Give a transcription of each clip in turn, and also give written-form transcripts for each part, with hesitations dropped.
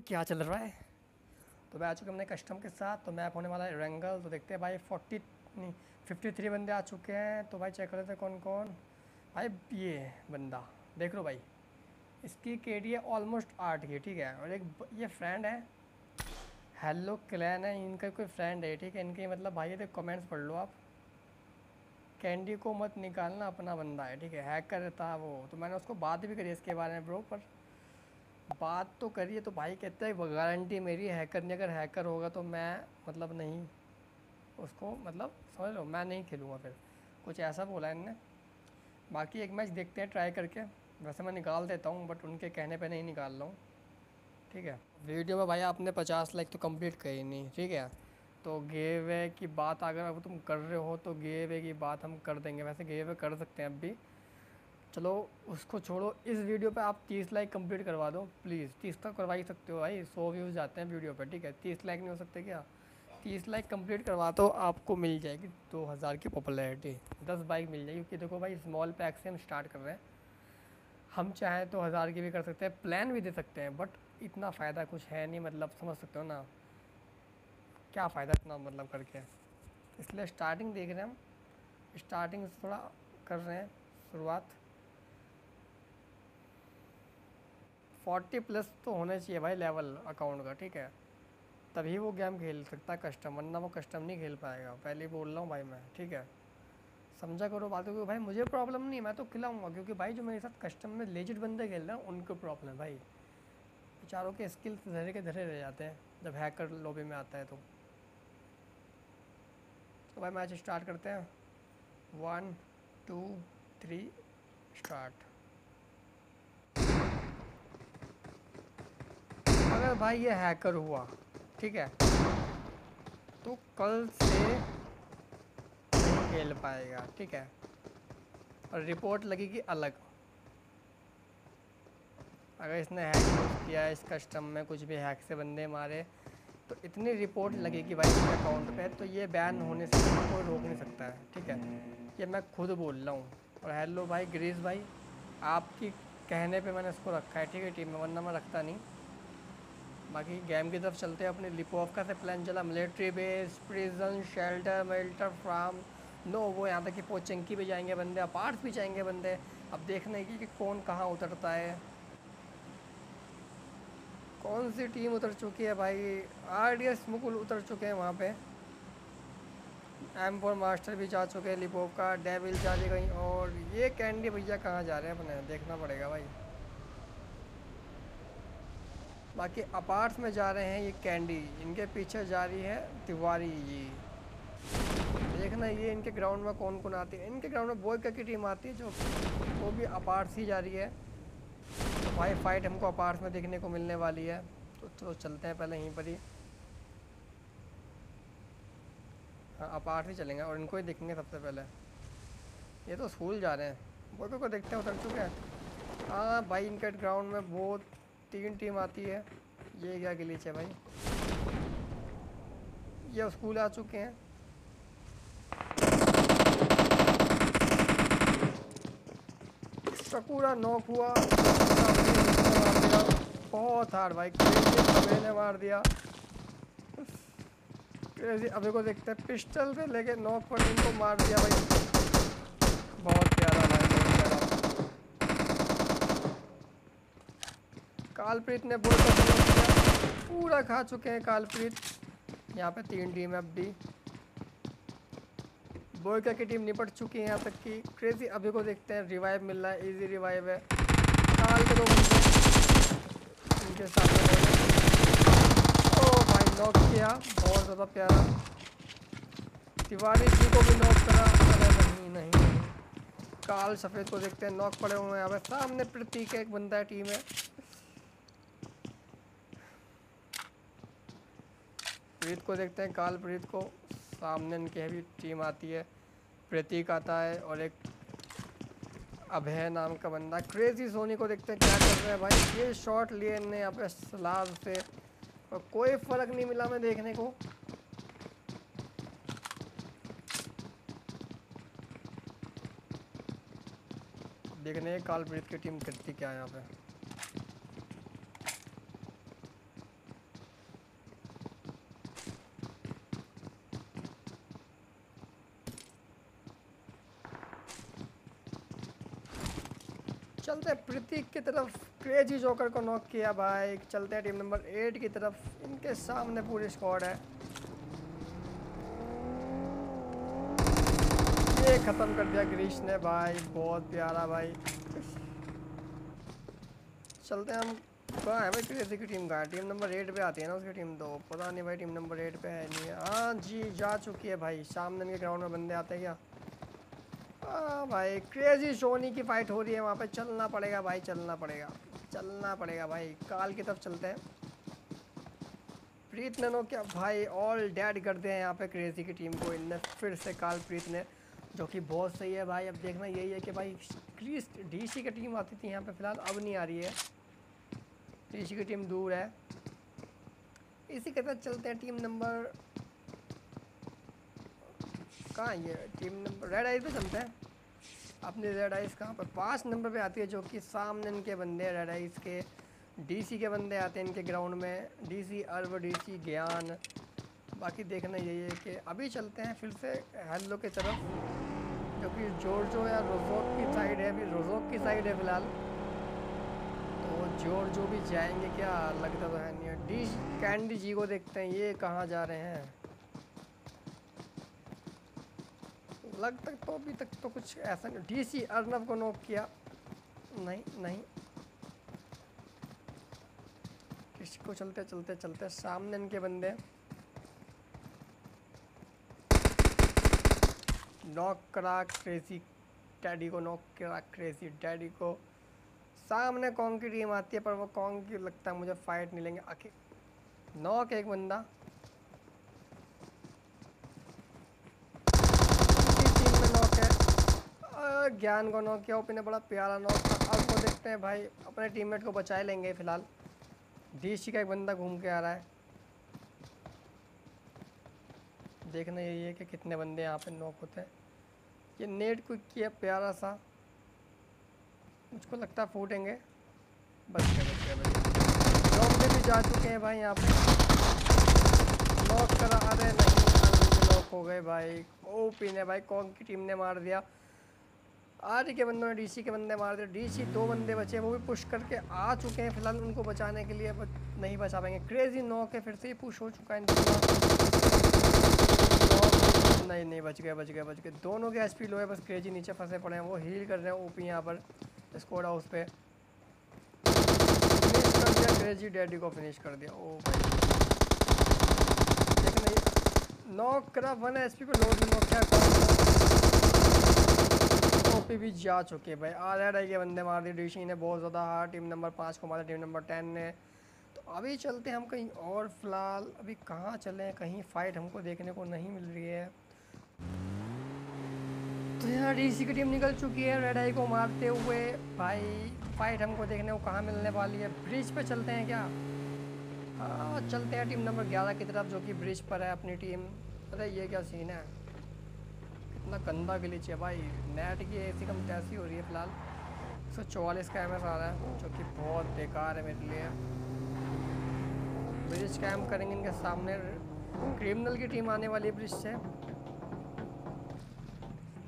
हो क्या चल रहा है। तो भाई आ चुके हमने कस्टम के साथ, तो मैप होने वाला है रेंगल। तो देखते हैं भाई 53 बंदे आ चुके हैं। तो भाई चेक कर लेते हैं कौन कौन। भाई ये बंदा देख लो भाई, इसकी केडी है ऑलमोस्ट 8 की, ठीक है। और एक ये फ्रेंड है, हेलो क्लैन है, इनका कोई फ्रेंड है, ठीक है। इनके मतलब भाई ये कमेंट्स पढ़ लो आप। कैंडी को मत निकालना, अपना बंदा है, ठीक है। हैक कर रहा था वो, तो मैंने उसको बात भी करी इसके बारे में ब्रो, पर बात तो करी है। तो भाई कहते हैं गारंटी मेरी हैकर नहीं, अगर हैकर होगा तो मैं मतलब नहीं उसको मतलब समझ लो, मैं नहीं खेलूँगा फिर, कुछ ऐसा बोला इनने। बाकी एक मैच देखते हैं ट्राई करके, वैसे मैं निकाल देता हूँ बट उनके कहने पे नहीं निकाल रहा हूँ, ठीक है। वीडियो में भाई आपने 50 लाइक तो कंप्लीट करी नहीं, ठीक है। तो गेवे की बात अगर तुम कर रहे हो तो गेवे की बात हम कर देंगे, वैसे गेवे कर सकते हैं अब भी, चलो उसको छोड़ो। इस वीडियो पे आप 30 लाइक कंप्लीट करवा दो प्लीज़, 30 तक करवा ही सकते हो भाई, 100 व्यूज़ जाते हैं वीडियो पर, ठीक है। 30 लाइक नहीं हो सकते क्या? 30 लाइक कंप्लीट करवा दो, आपको मिल जाएगी 2000 की पॉपुलैरिटी, 10 बाइक मिल जाएगी। क्योंकि देखो भाई स्मॉल पैक से हम स्टार्ट कर रहे हैं, हम चाहें तो 1000 की भी कर सकते हैं, प्लान भी दे सकते हैं, बट इतना फ़ायदा कुछ है नहीं, मतलब समझ सकते हो ना, क्या फ़ायदा इतना मतलब करके। इसलिए स्टार्टिंग देख रहे हैं हम, स्टार्टिंग से थोड़ा कर रहे हैं शुरुआत। 40 प्लस तो होने चाहिए भाई लेवल अकाउंट का, ठीक है, तभी वो गेम खेल सकता है कस्टम, वरना वो कस्टम नहीं खेल पाएगा, पहले बोल रहा हूँ भाई मैं, ठीक है। समझा करो बातों को भाई, मुझे प्रॉब्लम नहीं, मैं तो खिलाऊंगा, क्योंकि भाई जो मेरे साथ कस्टम में लेजिट बंदे खेल रहे हैं उनको प्रॉब्लम है भाई, बेचारों के स्किल धरे के धरे रह जाते हैं जब हैकर लॉबी में आता है। तो भाई मैच स्टार्ट करते हैं, 1 2 3 स्टार्ट। अगर भाई ये हैकर हुआ, ठीक है, तो कल से नहीं खेल पाएगा, ठीक है, और रिपोर्ट लगेगी अलग। अगर इसने हैक किया इस कस्टम में, कुछ भी हैक से बंदे मारे, तो इतनी रिपोर्ट लगेगी भाई इसके अकाउंट पे, तो ये बैन होने से कोई रोक नहीं सकता है, ठीक है, ये मैं खुद बोल रहा हूँ। और हेलो भाई ग्रीस भाई, आपकी कहने पे मैंने इसको रखा है, ठीक है, टीम में, वरना मैं रखता नहीं। बाकी गेम की तरफ चलते हैं अपने। लिपोवका से प्लान चला, मिलिट्री बेस, प्रिजन, शेल्टर, मिल्टर फार्म, नो वो यहाँ तक कि पोचंकी भी जाएंगे बंदे, अपार्ट्स भी जाएंगे बंदे। अब देखने की कि कौन कहाँ उतरता है, कौन सी टीम उतर चुकी है भाई। आरडीएस मुकुल उतर चुके हैं वहाँ पे, M4 मास्टर भी जा चुके हैं, लिपोव का डेविल जा ली गई, और ये कैंडी भैया कहाँ जा रहे हैं अपने, देखना पड़ेगा भाई। बाकी अपार्ट्स में जा रहे हैं ये कैंडी, इनके पीछे जा रही है तिवारी जी, देखना ये इनके ग्राउंड में कौन कौन आती है। इनके ग्राउंड में बोयका की टीम आती है, जो वो भी अपार्ट्स ही जा रही है। भाई फाइट हमको अपार्ट्स में देखने को मिलने वाली है, तो चलते हैं पहले यहीं पर ही, हाँ अपार्ट्स ही चलेंगे और इनको ही देखेंगे सबसे पहले। ये तो स्कूल जा रहे हैं, वो को देखते हैं उतर चुके हैं। हाँ भाई इनके ग्राउंड में वो 3 टीम आती है, ये क्या ग्लिच है भाई, ये स्कूल आ चुके हैं। पूरा नॉक हुआ, बहुत हार्ड भाई, मैंने मार दिया क्रेजी। अभी को देखते हैं, पिस्टल से लेके नॉक पर इनको मार दिया भाई, बहुत प्यारा भाई, बहुत प्यारा। कालप्रीत ने बोल पूरा खा चुके हैं कालप्रीत। यहाँ पे 3 टीम है अब डी, बोयका की टीम निपट चुकी है यहाँ तक कि क्रेजी। अभी को देखते हैं, रिवाइव मिल रहा है, इजी रिवाइव है, काल करो इनके सामने। ओ भाई नॉक किया, बहुत ज़्यादा प्यारा, तिवारी जी को भी नॉक करा। अरे नहीं नहीं, काल सफ़ेद को देखते हैं, नॉक पड़े हुए हैं यहाँ पे सामने। प्रतीक एक बंदा है टीम है, प्रीत को देखते हैं, काल प्रीत को सामने इनके भी टीम आती है, प्रतीक आता है और एक अभय नाम का बंदा। क्रेजी सोनी को देखते हैं क्या कर रहे हैं भाई, ये शॉट लिए इनने यहाँ पे सलाद से, और कोई फ़र्क नहीं मिला मैं देखने को। देखने कालप्रीत की टीम करती क्या है यहाँ पे, चलते हैं प्रतीक की तरफ। क्रेजी जोकर को नॉक किया भाई। चलते हैं टीम नंबर 8 की तरफ। इनके सामने पूरी स्क्वाड है। ये खत्म कर दिया ग्रीश ने भाई, बहुत प्यारा भाई। चलते हैं हम कहाँ है भाई क्रेजी की टीम का। टीम नंबर 8 पे आती है ना उसकी टीम, तो पता नहीं भाई टीम नंबर 8 पे है नहीं। हाँ जी जा चुकी है भाई। सामने इनके ग्राउंड में बंदे आते हैं क्या? हाँ भाई क्रेजी सोनी की फाइट हो रही है वहाँ पे। चलना पड़ेगा भाई, चलना पड़ेगा भाई। काल की तरफ चलते हैं। प्रीत ने नो क्या भाई ऑल डेड कर दिया है यहाँ पे क्रेजी की टीम को इनने फिर से, काल प्रीत ने, जो कि बहुत सही है भाई। अब देखना यही है कि भाई क्रीज डीसी की टीम आती थी यहाँ पे, फिलहाल अब नहीं आ रही है, डीसी की टीम दूर है। इसी के साथ चलते हैं टीम नंबर कहाँ, ये टीम नंबर रेड आइज पे चलते हैं। अपनी रेड आइज कहाँ पर? 5 नंबर पे आती है, जो कि सामने इनके बंदे रेड आइज के डीसी के बंदे आते हैं इनके ग्राउंड में। डीसी अर्व, डीसी ज्ञान, बाकी देखना यही है कि अभी चलते हैं फिर से हेलो के तरफ, जो कि जोरजो या रोजोक की साइड है। अभी रोजोक की साइड है फिलहाल, तो जोरजो भी जाएंगे क्या? लगता तो है नहीं। डी कैंडी जी को देखते हैं ये कहाँ जा रहे हैं। लग तक तो अभी तक तो कुछ ऐसा नहीं। डीसी अर्नब को नॉक किया, नहीं। इसको चलते सामने इनके बंदे नॉक करा क्रेजी डैडी को, सामने कॉन्ग की टीम आती है, पर वो कॉन्ग की लगता है मुझे फाइट नहीं लेंगे। आखिर नॉक एक बंदा। ज्ञान को नॉक किया ओपी ने, बड़ा प्यारा नॉक था। अब वो देखते हैं भाई अपने टीममेट को बचा लेंगे। फिलहाल डीसी का एक बंदा घूम के आ रहा है, देखना यही है कि कितने बंदे यहाँ पे नॉक होते हैं। ये नेट को किया प्यारा सा, मुझको लगता है फूटेंगे। बस नॉक में भी जा चुके हैं भाई यहाँ पे, नॉक करा। अरे नहीं, नॉक हो गए भाई। ओपी ने भाई कॉन्ग की टीम ने मार दिया, आर के बंदों ने डीसी के बंदे मार दिए। डीसी 2 बंदे बचे, वो भी पुश करके आ चुके हैं फिलहाल उनको बचाने के लिए, नहीं बचा पाएंगे। क्रेजी नॉक है फिर से, पुश हो चुका है। नहीं बच गए। दोनों के एचपी लो है, बस क्रेजी नीचे फंसे पड़े हैं, वो हील कर रहे हैं। ओपी यहाँ पर स्क्वाड हाउस पे फिनिश कर दिया, क्रेजी डैडी को फिनिश कर दिया। ओ भाई देखना नॉक करा, 1 एचपी पे लोड नॉक किया। ओपी भी जा चुके भाई, आर के बंदे मार दिए डीसी ने बहुत ज़्यादा हार्ड। टीम नंबर 5 को मारा टीम नंबर 10 ने। तो अभी चलते हैं हम कहीं और। फिलहाल अभी कहाँ चलें, कहीं फाइट हमको देखने को नहीं मिल रही है। तो यहाँ डीसी की टीम निकल चुकी है रेड आई को मारते हुए। भाई फाइट हमको देखने को कहाँ मिलने वाली है? ब्रिज पे चलते हैं क्या? हाँ चलते हैं टीम नंबर 11 की तरफ, जो कि ब्रिज पर है अपनी टीम। अरे ये क्या सीन है, इतना गंदा ग्लिच है भाई। नेट की ऐसी कम तैसी हो रही है फिलहाल। 144 का एम एस आ रहा है, जो कि बहुत बेकार है मेरे लिए। ब्रिज कैम करेंगे इनके सामने। क्रिमिनल की टीम आने वाली है ब्रिज से।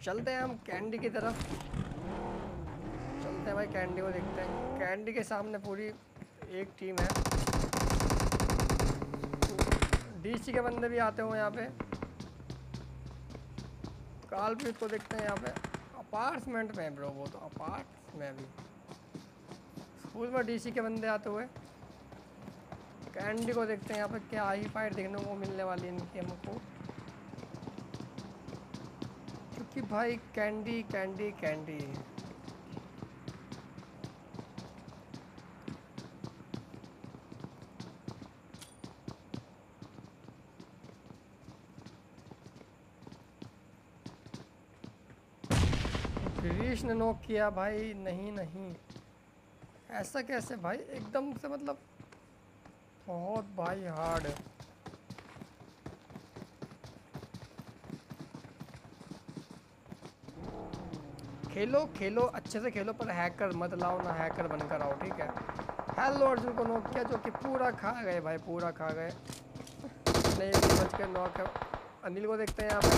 चलते हैं हम कैंडी की तरफ, चलते हैं भाई कैंडी को देखते हैं। कैंडी के सामने पूरी एक टीम है, डीसी के बंदे भी आते हो यहाँ पे। काल भी तो देखते हैं यहाँ पे अपार्टमेंट में ब्रो, वो तो अपार्ट में भी स्कूल में डीसी के बंदे आते हुए। कैंडी को देखते हैं यहाँ पे, क्या आई फाइट देखने को मिलने वाली है इनकी हमको? क्योंकि भाई कैंडी गिरीश ने नॉक किया भाई। नहीं ऐसा कैसे भाई, एकदम से मतलब बहुत भाई हार्ड। खेलो अच्छे से खेलो, पर हैकर मत लाओ ना, हैकर बनकर आओ ठीक है। हेलो अर्जुन को नॉक किया, जो कि पूरा खा गए भाई, पूरा खा गए। नहीं बच के नॉक। अनिल को देखते हैं यहाँ पे।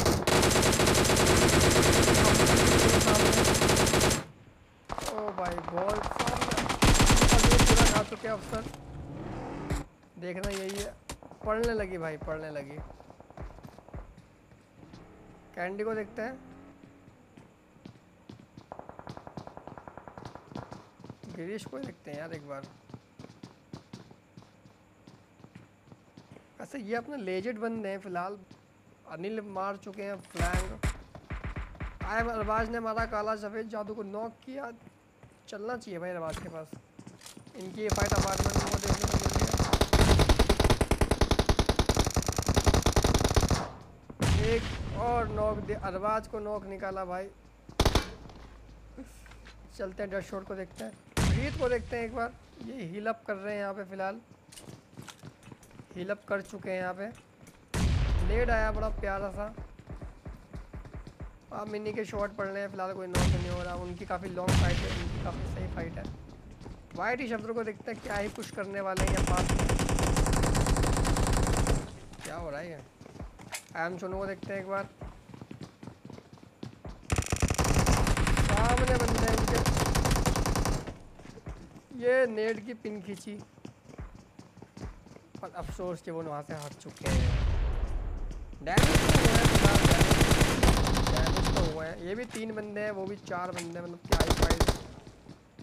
ओ भाई बॉल पूरा खा चुके हैं अफसर। देखना यही है, पढ़ने लगी भाई, पढ़ने लगी। कैंडी को देखते हैं, गिरीश को देखते हैं यार एक बार। वैसे ये अपने लेजेंड बंदे हैं फिलहाल। अनिल मार चुके हैं फ्लैंग। आयम अरबाज ने मारा काला सफ़ेद जादू को नॉक किया। चलना चाहिए भाई अरबाज के पास, इनकी ये फाइट अपार्टमेंट में देखने को मिल गया। एक और नॉक दे, अरबाज को नॉक निकाला भाई। चलते हैं डेड शॉट को देखते हैं, रीत को देखते हैं एक बार। ये हील अप कर रहे हैं यहाँ पे फिलहाल, हील अप कर चुके हैं यहाँ पे। लेड आया बड़ा प्यारा सा। आप मिनी के शॉट पड़ रहे हैं फिलहाल, कोई नॉक नहीं हो रहा। उनकी काफ़ी लॉन्ग फाइट है, उनकी काफ़ी सही फाइट है। वाइट ही शब्दों को देखते हैं, क्या ही कुछ करने वाले हैं पास। क्या हो रहा है, आई एम सोनू को देखते हैं एक बार। सामने बंदे हैं इनके, ये नेट की पिन खींची पर अफसोस के वो वहाँ से हाथ चुके हैं। डैमेज तो हुआ है, डैमेज तो हुआ है। ये भी 3 बंदे हैं, वो भी 4 बंदे हैं। मतलब क्या ही फाइट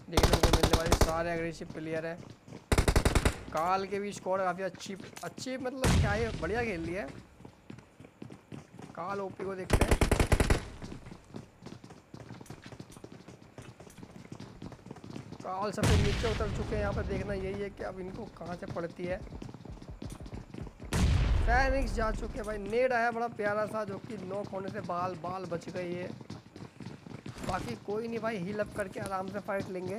देखने को मिलने वाली, सारे एग्रेसिव प्लेयर हैं। काल के भी स्कोर काफ़ी अच्छी मतलब क्या ही बढ़िया खेल रही है काल। ओपी को देखते हैं, काल सबसे नीचे उतर चुके हैं यहाँ पर। देखना यही है कि अब इनको कहाँ से पड़ती है। फैनिक्स जा चुके हैं भाई। नेड आया बड़ा प्यारा सा, जो कि नॉक होने से बाल बच गई है। बाकी कोई नहीं भाई, हील अप करके आराम से फाइट लेंगे।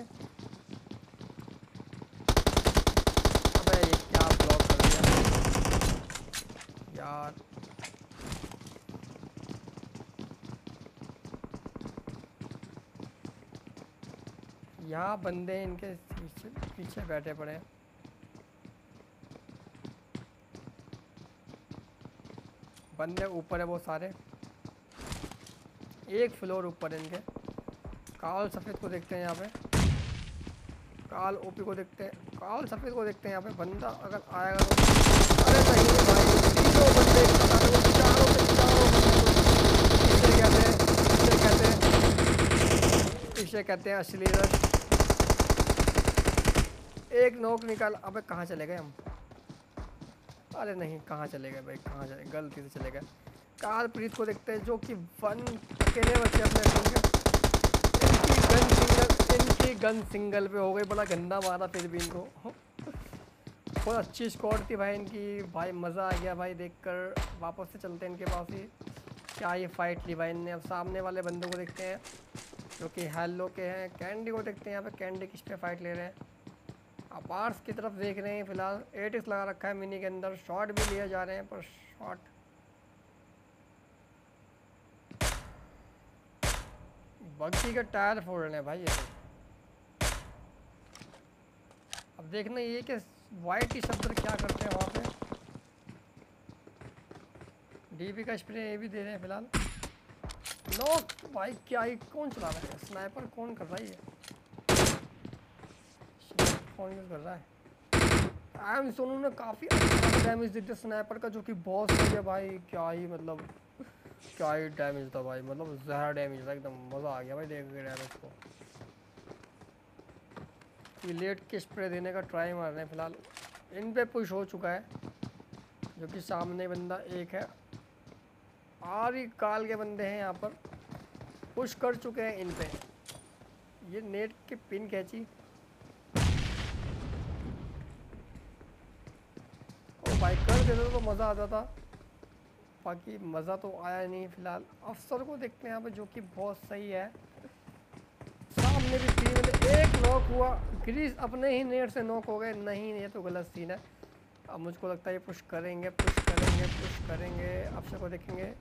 अबे ये क्या ब्लॉक कर दिया यार। यहाँ बंदे इनके पीछे बैठे पड़े हैं। बंदे ऊपर है, बहुत सारे एक फ्लोर ऊपर है इनके। काल सफ़ेद को देखते हैं यहाँ पे, काल ओपी को देखते हैं, काल सफ़ेद को देखते हैं यहाँ पे। बंदा अगर आएगा तो अरे भाई तीनों बंदे चारों इसे कहते हैं असली रश। एक नॉक निकाल। अबे कहाँ चले गए हम? अरे नहीं, कहाँ चले गए भाई, कहाँ चले, गलती से चले गए। कारप्रीत को देखते हैं, जो कि 1 अकेले बच्चे अपने इनकी गन सिंगल पे हो गई। बड़ा गंदा मारा फिर भी इनको। बहुत अच्छी स्कोर थी भाई इनकी भाई, मज़ा आ गया भाई देखकर। वापस से चलते हैं इनके पास ही, क्या ये फाइट ली भाई इनने। अब सामने वाले बंदों को देखते हैं जो कि हेलो के हैं। कैंडी को देखते हैं यहाँ पे, कैंडी किस पे फाइट ले रहे हैं। अपार्स की तरफ देख रहे हैं फिलहाल। 8x लगा रखा है मिनी के अंदर, शॉट भी लिए जा रहे हैं पर शॉट बग्गी का टायर फोड़ रहे हैं भाई। ये अब देखना ये कि वाइट की शब्द क्या करते हैं वहाँ पे। डीबी का स्प्रे ये भी दे रहे हैं फिलहाल। नॉक भाई, क्या ही कौन चला रहा है, स्नाइपर कौन कर रहा है, यूज़ कर रहा है। आयम सोनू ने काफ़ी अच्छा डैमेज दे दिया स्नाइपर का, जो कि बहुत सही है भाई। क्या ही मतलब क्या ही डैमेज था भाई, मतलब ज़्यादा डैमेज था एकदम। मज़ा आ गया भाई देख के डैमेज को। ये लेट के स्प्रे देने का ट्राई मार रहे हैं फिलहाल। इन पे पुश हो चुका है, जो कि सामने बंदा एक है। आरी काल के बंदे हैं यहाँ पर, पुश कर चुके हैं इन पे। ये नेट की पिन कैची। भाई कर देते तो मज़ा आता था, बाकी मज़ा तो आया नहीं फिलहाल। अफसर को देखते हैं यहाँ पे, जो कि बहुत सही है। सामने भी 3 मिनट, एक नॉक हुआ। ग्रीस अपने ही नेट से नॉक हो गए। नहीं ये तो गलत सीन है। अब मुझको लगता है ये पुश करेंगे। अफसर को देखेंगे,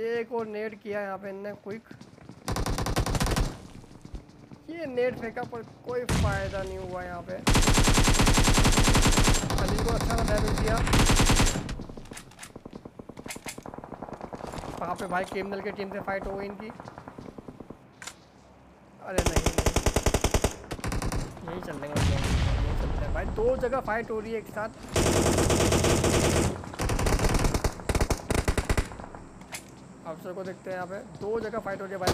ये एक और नेट किया यहाँ पे इनने क्विक। ये नेट फेंका पर कोई फ़ायदा नहीं हुआ यहाँ पे। अली को अच्छा डैमेज दिया। वहाँ पे भाई क्रिमिनल की टीम से फाइट हो गई इनकी। अरे नहीं यही चल रहा है भाई, दो जगह फाइट हो रही है एक साथ। अफसर को देखते हैं यहाँ पे, दो जगह फाइट हो रही है भाई।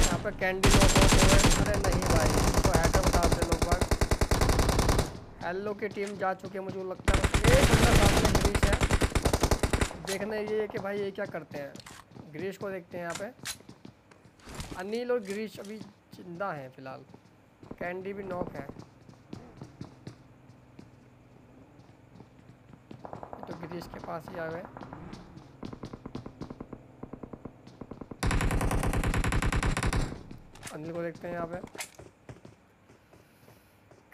यहाँ पे कैंडी लोग, अरे नहीं भाई तो हैकर बता दे लोग भाई। हेलो की टीम जा चुकी है मुझे लगता है। एक बंदा सामने ग्रीस है, देखने ये है कि भाई ये क्या करते हैं। ग्रीस को देखते हैं यहाँ पे। अनिल और ग्रीस अभी जिंदा हैं फिलहाल। कैंडी भी नॉक है तो ग्रीस के पास ही आ गए। अनिल को देखते हैं यहाँ पे।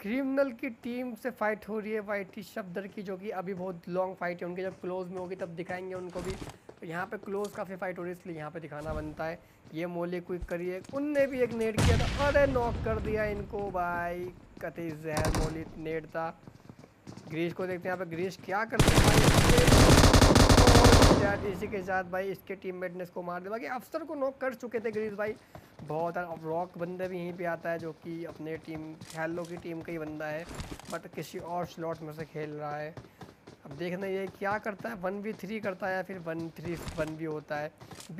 क्रिमिनल की टीम से फाइट हो रही है वाइटी शब्दर की, जो कि अभी बहुत लॉन्ग फाइट है उनके। जब क्लोज में होगी तब दिखाएंगे उनको भी। तो यहाँ पे क्लोज काफ़ी फाइट हो रही है इसलिए यहाँ पे दिखाना बनता है। ये मोले क्विक करिए, उनने भी एक नेट किया था, अरे नॉक कर दिया इनको भाई। कतई जहर मोली नेट था। ग्रीस को देखते हैं यहाँ पे। ग्रीस क्या करते हैं इसी के साथ भाई, इसके टीममेट ने इसको मार दिया। बाकी अफसर को नॉक कर चुके थे ग्रीस भाई। बहुत रॉक बंदे भी यहीं पे आता है, जो कि अपने टीम हेलो की टीम का ही बंदा है बट किसी और स्लॉट में से खेल रहा है। अब देखना ये क्या करता है, 1v3 करता है या फिर 1v3 होता है।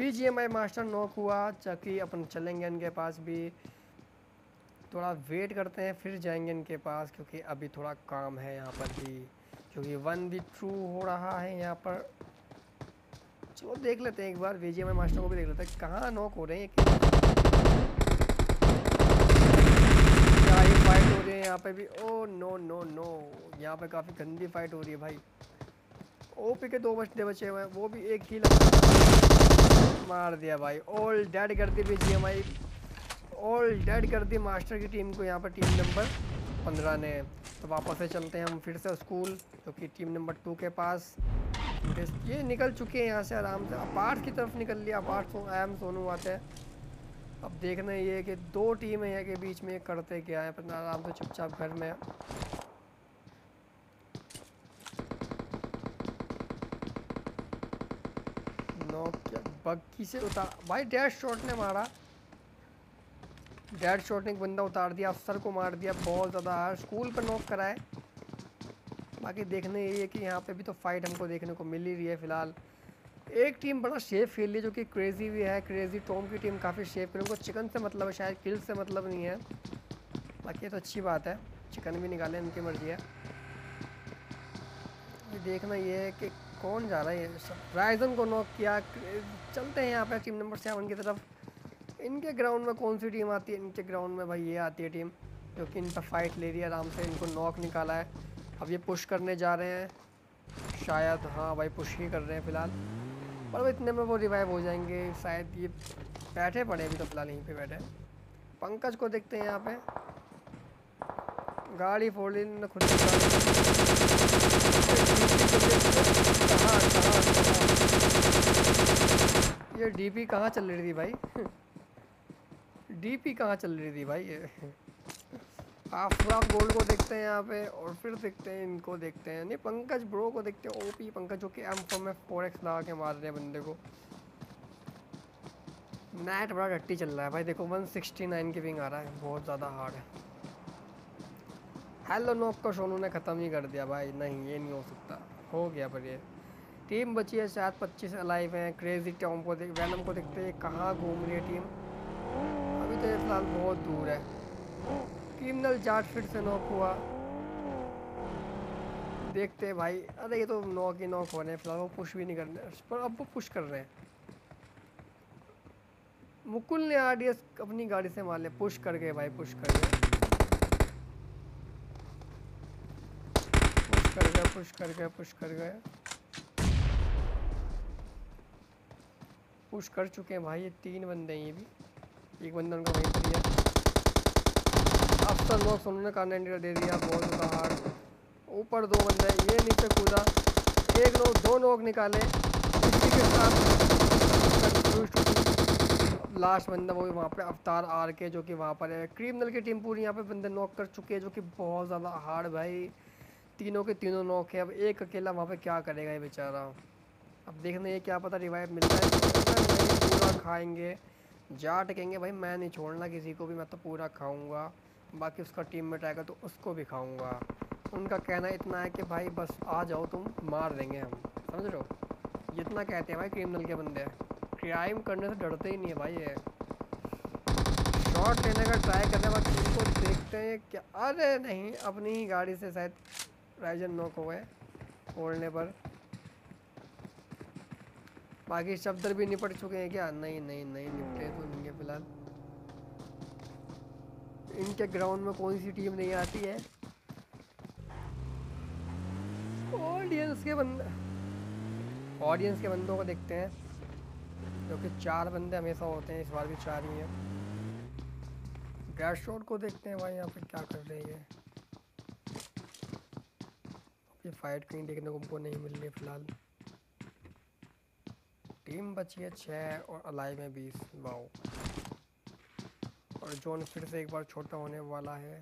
BGMI मास्टर नॉक हुआ, चकी अपन चलेंगे इनके पास भी। थोड़ा वेट करते हैं फिर जाएंगे इनके पास, क्योंकि अभी थोड़ा काम है यहाँ पर भी, क्योंकि 1v2 हो रहा है यहाँ पर। चलो देख लेते हैं एक बार, BGMI मास्टर को भी देख लेते हैं कहाँ नॉक हो रहे हैं। यहाँ पे भी ओ नो यहाँ पे काफ़ी गंदी फाइट हो रही है भाई। ओपी के दो बच्चे बचे हुए हैं, वो भी एक ही मार दिया भाई। ऑल डेड कर दी BGMI, ऑल डेड कर दी मास्टर की टीम को यहाँ पर, टीम नंबर 15 ने। तो वापस से चलते हैं हम फिर से स्कूल, जो कि टीम नंबर 2 के पास। ये निकल चुके हैं यहाँ से आराम से, अपार्ट की तरफ निकल लिया। अपार्ट सोनू आते हैं। अब देखना ये है कि दो टीमें हैं के बीच में करते क्या है, पर आराम से चुपचाप घर में। बग्गी से उतार भाई, डेड शॉट ने मारा। डेड शॉट ने एक बंदा उतार दिया, अफसर को मार दिया बहुत ज़्यादा। स्कूल पर नॉक कराए। बाकी देखने ये है कि यहाँ पे भी तो फाइट हमको देखने को मिल ही रही है फिलहाल। एक टीम बड़ा सेफ खेल रही है, जो कि क्रेजी भी है। क्रेजी टॉम की टीम काफ़ी सेफ खेल, उनको चिकन से मतलब है शायद, किल से मतलब नहीं है। बाकी तो अच्छी बात है, चिकन भी निकाले उनकी मर्जी है। ये देखना ये है कि कौन जा रहा है। राइजन को नॉक किया। चलते हैं यहाँ पे टीम नंबर 7 की तरफ। इनके ग्राउंड में कौन सी टीम आती है? इनके ग्राउंड में भाई ये आती है टीम, जो कि इन पर फाइट ले रही है आराम से। इनको नॉक निकाला है, अब ये पुश करने जा रहे हैं शायद। हाँ भाई पुश ही कर रहे हैं फिलहाल, पर इतने में वो रिवाइव हो जाएंगे शायद। ये बैठे पड़े अभी तो फिलहाल यहीं पे बैठे। पंकज को देखते हैं यहाँ पे। गाड़ी फोड़ ली ने खुद, ये डीपी कहाँ चल रही थी भाई? डीपी कहाँ चल रही थी भाई? ये आफताब गोल्ड को देखते हैं यहाँ पे, और फिर देखते हैं इनको, देखते हैं नहीं पंकज ब्रो को देखते हैं। ओपी पंकज जो कि M4 में 4x लगा के मार रहे हैं बंदे को। नेट बड़ा टट्टी चल रहा है भाई, देखो 169 के विंग आ रहा है, बहुत ज़्यादा हार्ड है। हेलो नॉक को सोनू ने ख़त्म ही कर दिया भाई। नहीं ये नहीं हो सकता, हो गया। पर ये टीम बची है शायद 25 अलाइव हैं। क्रेजी टॉम को देख, वैनम को देखते हैं कहाँ घूम रही है टीम। अभी तो फिलहाल बहुत दूर है। क्रिमिनल जाट फिर से नॉक हुआ, देखते हैं भाई। अरे ये तो नॉक ही नॉक हो रहे हैं फिलहाल, वो पुश भी नहीं कर रहे पर अब वो पुश कर रहे हैं। मुकुल ने RDS अपनी गाड़ी से मार ले, पुश कर गए भाई, पुश कर चुके हैं भाई। ये 3 बंदे हैं, ये भी एक बंदा उनका वहीं पर है। अफसर नॉक, सोनू ने कार्नेंडर दे दिया बहुत ज़्यादा हार्ड। ऊपर 2 बंदे, ये नीचे कूदा, एक नॉक, 2 नॉक निकाले इसी के साथ। लास्ट बंदा वो वहाँ पे अवतार RK जो कि वहाँ पर है। क्रिमिनल की टीम पूरी यहाँ पे बंदे नॉक कर चुके हैं, जो कि बहुत ज़्यादा हार्ड भाई। तीनों के तीनों नॉक है, अब एक अकेला वहाँ पे क्या करेगा ये बेचारा। अब देखना ये क्या पता रिवाइव मिलता है, पूरा खाएँगे। जाट कहेंगे भाई मैं नहीं छोड़ना किसी को भी, मैं तो पूरा खाऊंगा, बाकी उसका टीम में आएगा तो उसको भी खाऊंगा। उनका कहना इतना है कि भाई बस आ जाओ तुम, मार देंगे हम, समझ रहे हो, जितना कहते हैं भाई क्रिमिनल के बंदे। क्राइम करने से डरते ही नहीं है भाई ये। शॉट लेने का ट्राई करने बाद उनको देखते हैं क्या, अरे नहीं अपनी ही गाड़ी से शायद राइजन नॉक हो गए फोड़ने पर। बाकी शब्द भी निपट चुके हैं क्या? नहीं नहीं नहीं निपटे तो नहीं है फिलहाल। इनके ग्राउंड में कौन सी टीम नहीं आती है? ऑडियंस के बंदे, ऑडियंस के बंदों को देखते हैं, क्योंकि चार बंदे हमेशा होते हैं, इस बार भी चार ही हैं। गैस शॉट को देखते हैं भाई यहाँ पे क्या कर रही है। ये फाइट कहीं देखने को हमको नहीं मिल रही फिलहाल। टीम बची है 6 और अलाइव में 20। वाओ, और जोन फिर से एक बार छोटा होने वाला है।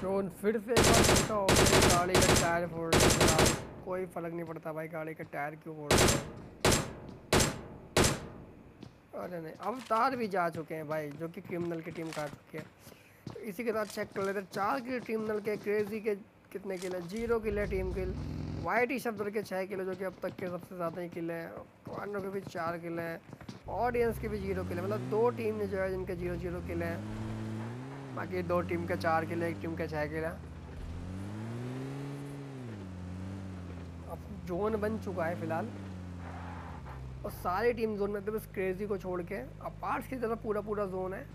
जोन फिर से एक बार छोटा हो गया, गाड़ी का टायर फोड़ रहा है। कोई फर्क नहीं पड़ता भाई गाड़ी का टायर क्यों फोड़ रहा है। अरे नहीं, अब तार भी जा चुके हैं भाई, जो कि क्रिमिनल की टीम खा चुकी है। तो इसी के साथ चेक कर लेते हैं, 4 किल क्रिमिनल के, क्रेजी के कितने किल है? 0 किल है टीम किल। वाइट ही शब्द के 6 किल, जो कि अब तक के सबसे ज़्यादा ही किल है। कॉर्नर के भी 4 किल है, ऑडियंस के भी 0 किल है। मतलब 2 टीम ने जो है जिनके 0-0 किल है, बाकी 2 टीम के 4 किल है, 1 टीम के 6 किल है। अब जोन बन चुका है फिलहाल और सारी टीम जोन में, तो बस क्रेजी को छोड़ के अपार्ट्स की तरफ पूरा पूरा जोन है।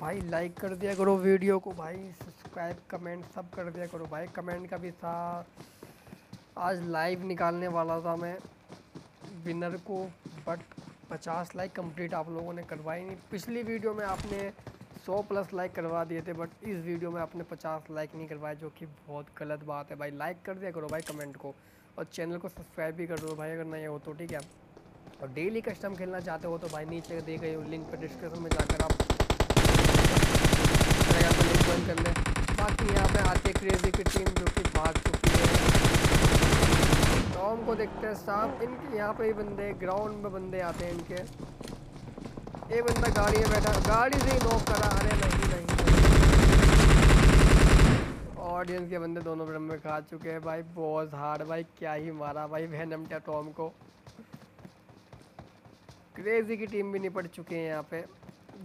भाई लाइक कर दिया करो वीडियो को भाई, सब्सक्राइब कमेंट सब कर दिया करो भाई। कमेंट का भी था, आज लाइव निकालने वाला था मैं विनर को, बट 50 लाइक कंप्लीट आप लोगों ने करवाई नहीं। पिछली वीडियो में आपने 100 प्लस लाइक करवा दिए थे, बट इस वीडियो में आपने 50 लाइक नहीं करवाए, जो कि बहुत गलत बात है भाई। लाइक कर दिया करो भाई कमेंट को, और चैनल को सब्सक्राइब भी कर दो भाई अगर नहीं हो तो, ठीक है। और डेली कस्टम खेलना चाहते हो तो भाई नीचे दी गई लिंक पर डिस्क्रिप्शन में जाकर आप ज्वाइन कर लें। बाकी यहाँ पे आते क्रेजी की टीम जो कि भाग चुकी है। टॉम को देखते हैं साफ, इनके यहाँ पे ही बंदे ग्राउंड में बंदे आते हैं इनके। एक बंदा गाड़ी में बैठा, गाड़ी से ही नॉक करा। अरे नहीं नहीं, ऑडियंस के बंदे दोनों ब्रह्म में खा चुके हैं भाई। बहुत हार्ड भाई, क्या ही मारा भाई वैनम टा टॉम को। क्रेजी की टीम भी निपट चुके हैं यहाँ पे,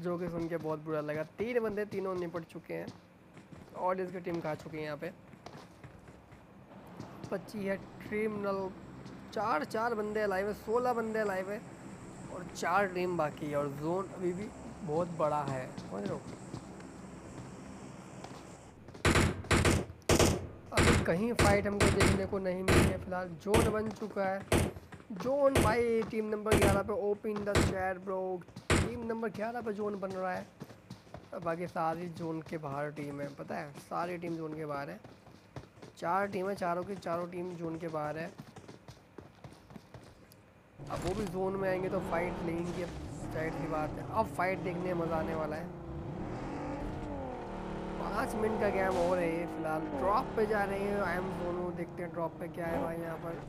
जो कि सुन के बहुत बुरा लगा। 3 बंदे तीनों निपट चुके हैं, ऑडियंस की टीम खा चुकी है यहाँ पे। 25 है क्रिमिनल, 4 बंदे लाइव है, 16 बंदे लाइव है और 4 टीम बाकी है। और जोन अभी भी बहुत बड़ा है, समझ लो। अभी कहीं फाइट हमको देखने को नहीं मिली है फिलहाल। जोन बन चुका है, जोन भाई टीम नंबर 11 पे open the chat bro. Team number 11 पर जोन बन रहा है, बाकी सारी जोन के बाहर टीम है, पता है सारी टीम जोन के बाहर है। 4 टीम है, चारों की चारों टीम जोन के बाहर है। अब वो भी जोन में आएंगे तो फाइट लेंगे, साइड की बात है। अब फाइट देखने में मज़ा आने वाला है। 5 मिनट का गेम हो रही है फिलहाल। ड्रॉप पे जा रहे हैं, आई एम दोनों देखते हैं ड्रॉप पे क्या है भाई यहाँ पर।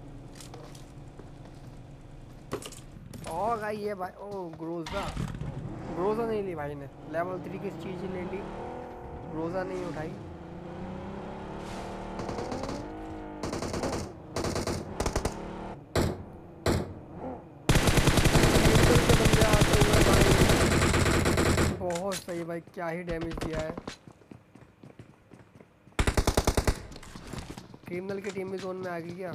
और भाई ये भाई ओ ग्रोजा नहीं ली भाई ने, लेवल 3 की चीज़ ले ली, ग्रोजा नहीं उठाई। बहुत सही भाई, क्या ही डैमेज दिया है। क्रिमिनल की टीम भी जोन में आ गई क्या?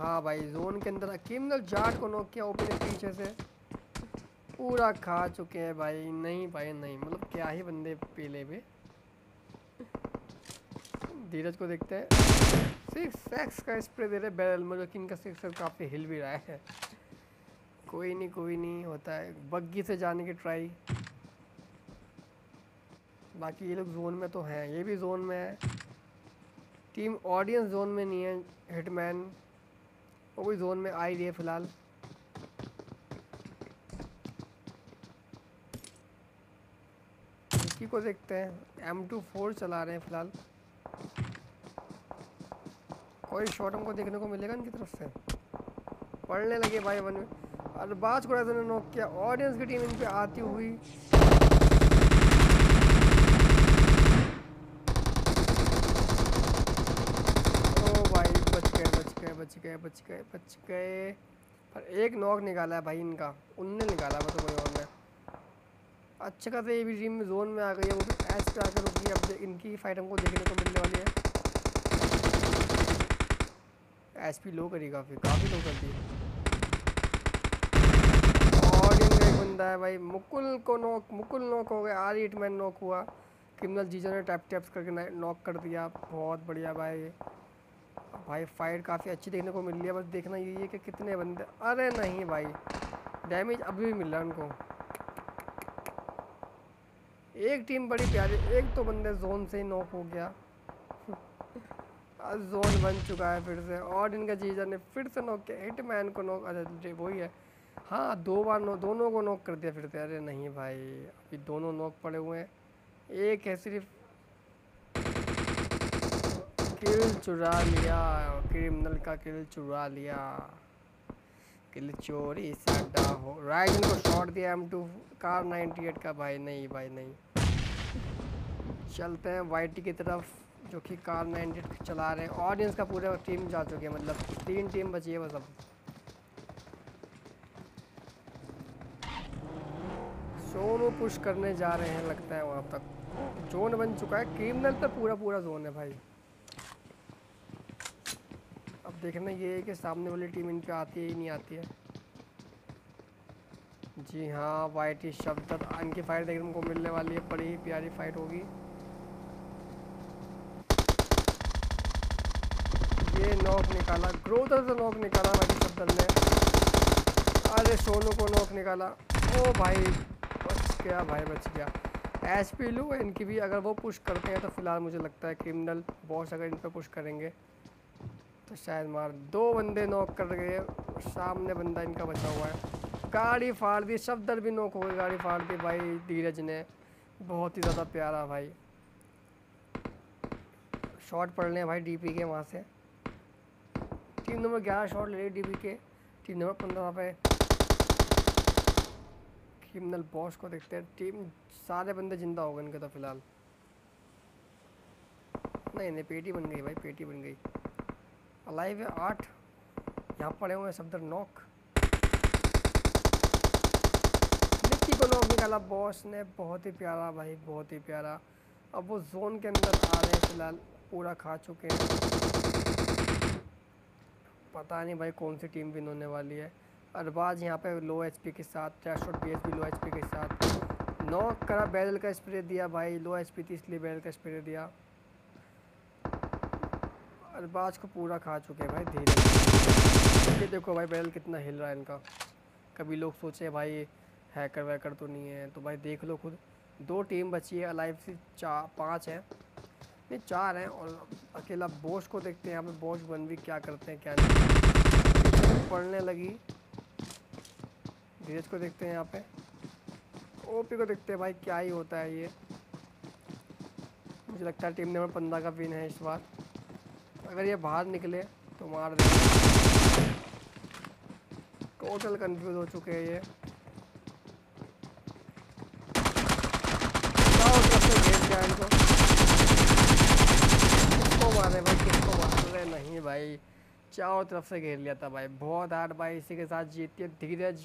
हाँ भाई जोन के अंदर क्रिमिनल जाट को नॉक किया, ओपन पीछे से पूरा खा चुके हैं भाई। नहीं भाई नहीं, मतलब क्या ही बंदे पीले भी। धीरज को देखते हैं, 6x का स्प्रे दे रहे बैरल में, जो कि इनका 6x काफ़ी हिल भी रहा है। कोई नहीं कोई नहीं, होता है। बग्गी से जाने की ट्राई, बाकी ये लोग जोन में तो हैं, ये भी जोन में है। टीम ऑडियंस जोन में नहीं है, हिटमैन वो भी जोन में आई रही है फिलहाल। को देखते हैं। M24 चला रहे हैं फिलहाल। कोई शॉट हमको देखने को मिलेगा इनकी तरफ से। पढ़ने लगे भाई वन में और बाज को ने नॉक किया। ऑडियंस की टीम इन पर आती हुई ओ भाई बच गए। पर एक नॉक निकाला है भाई इनका, उनने निकाला बस कोई और ने। अच्छा खासा ये भी टीम जोन में आ गई है, वो भी एच पे आकर रुकी है। अब इनकी फाइट हमको देखने को मिलने वाली है। एच पी लो करी काफ़ी लो कर दी। और इनका एक बंदा है भाई मुकुल को नॉक, मुकुल नॉक हो गया। आर एट मैन नॉक हुआ। क्रिमिनल जीजा ने टैप टैप्स करके नॉक कर दिया। बहुत बढ़िया भाई फाइट काफ़ी अच्छी देखने को मिल रही है। बस देखना यही है कि कितने बंदे, अरे नहीं भाई डैमेज अभी भी मिल रहा है उनको। एक टीम बड़ी प्यारी, एक तो बंदे जोन से ही नॉक हो गया। जोन बन चुका है फिर से और इनका जीजा ने फिर से नॉक किया। हिटमैन को नॉक, अरे वही है हाँ, दो बार दोनों को नॉक कर दिया फिर से। अरे नहीं भाई अभी दोनों नॉक पड़े हुए हैं। एक है सिर्फ किल चुरा लिया, क्रिमिनल का किल चुरा लिया, किल चोरी साडा हो। राइजन को शॉट दिया M2 कार 98 का। भाई नहीं भाई नहीं, चलते हैं वाईटी की तरफ जो कि कार 98 चला रहे हैं। ऑडियंस का पूरा टीम जा चुकी है, मतलब 3 टीम बची है बस। अब सोनू पुश करने जा रहे हैं लगता है, वहाँ तक जोन बन चुका है। क्रिमिनल तो पूरा जोन है भाई। देखना ये है कि सामने वाली टीम इनकी आती है ही नहीं आती है। जी हाँ वाइटी शब्द इनकी फाइट देखने को मिलने वाली है। बड़ी ही प्यारी फाइट होगी। ये नॉक निकाला, ग्रोथर से नॉक निकाला वाइटी शब्द ने। अरे सोनू को नॉक निकाला। ओ भाई बच गया। एसपी लो इनकी भी, अगर वो पुश करते हैं तो फिलहाल मुझे लगता है क्रिमिनल बॉस अगर इन पर पुश करेंगे तो शायद मार। दो बंदे नॉक कर गए, सामने बंदा इनका बचा हुआ है। गाड़ी फाड़ दी, शब्दर भी नॉक हो गई, गाड़ी फाड़ दी भाई धीरज ने। बहुत ही ज़्यादा प्यारा भाई शॉट पड़ रहे हैं भाई डीपी के वहाँ से। टीम नंबर 11 शॉट ले रही डीपी के, टीम नंबर 15 पे। क्रिमिनल बॉस को देखते हैं। टीम सारे बंदे जिंदा हो गए इनके तो फिलहाल। नहीं पेटी बन गई भाई, पेटी बन गई। अलाइव है 8, यहाँ पड़े हुए शब्दर नॉक। मिट्टी को नॉक निकाला बॉस ने। बहुत ही प्यारा भाई, बहुत ही प्यारा। अब वो जोन के अंदर आ रहे हैं फिलहाल, पूरा खा चुके हैं। पता नहीं भाई कौन सी टीम विन होने वाली है। अरबाज यहाँ पे लो एचपी के साथ, ट्रैशोट BSB लो एचपी के साथ नॉक करा। बैरल का स्प्रे दिया भाई, लो एचपी थी इसलिए बैरल का स्प्रे दिया। अरबाज को पूरा खा चुके हैं भाई धीरे। ये देखो भाई बैरल कितना हिल रहा है इनका। कभी लोग सोचे भाई हैकर वैकर तो नहीं है, तो भाई देख लो खुद। 2 टीम बची है, अलाइव से 4-5 है, नहीं 4 हैं। और अकेला बॉस को देखते हैं यहाँ पे, बॉस 1v क्या करते हैं क्या नहीं। पढ़ने लगी धीरज को देखते हैं यहाँ पे, OP को देखते हैं भाई क्या ही होता है ये। मुझे लगता है टीम नंबर 15 का विन है इस बार। अगर ये बाहर निकले तो मार दे। टोटल कंफ्यूज हो चुके हैं ये। किसको मारे भाई, किसको मारे। नहीं भाई चारों तरफ से घेर लिया था भाई। बहुत हार्ड भाई, इसी के साथ जीतती है धीरज।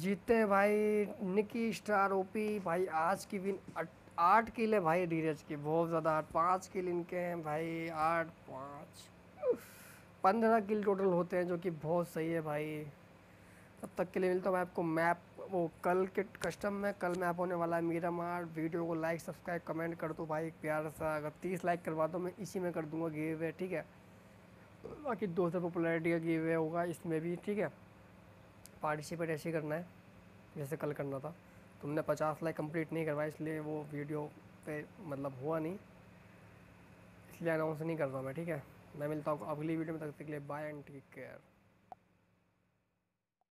जीतते हैं भाई निकी स्टार OP भाई। आज की विन 8 किल है भाई धीरज की, बहुत ज़्यादा 5 किल इनके हैं भाई। 8, 5, 15 किल टोटल होते हैं जो कि बहुत सही है भाई। तब तक के लिए मिलता हूँ मैं आपको मैप वो कल के कस्टम में। कल मैप होने वाला है मीरा मार। वीडियो को लाइक सब्सक्राइब कमेंट कर दो भाई एक प्यार सा। अगर 30 लाइक करवा दो मैं इसी में कर दूँगा गिव वे, ठीक है। बाकी 200 पॉपुलरिटी का गिव वे होगा इसमें भी, ठीक है। पार्टिसिपेट ऐसे करना है जैसे कल करना था। तुमने 50 लाइक कंप्लीट नहीं करवाया इसलिए वो वीडियो पे मतलब हुआ नहीं, इसलिए अनाउंस नहीं कर रहा हूँ मैं, ठीक है। मैं मिलता हूँ अगली वीडियो में, तक के लिए बाय एंड टेक केयर।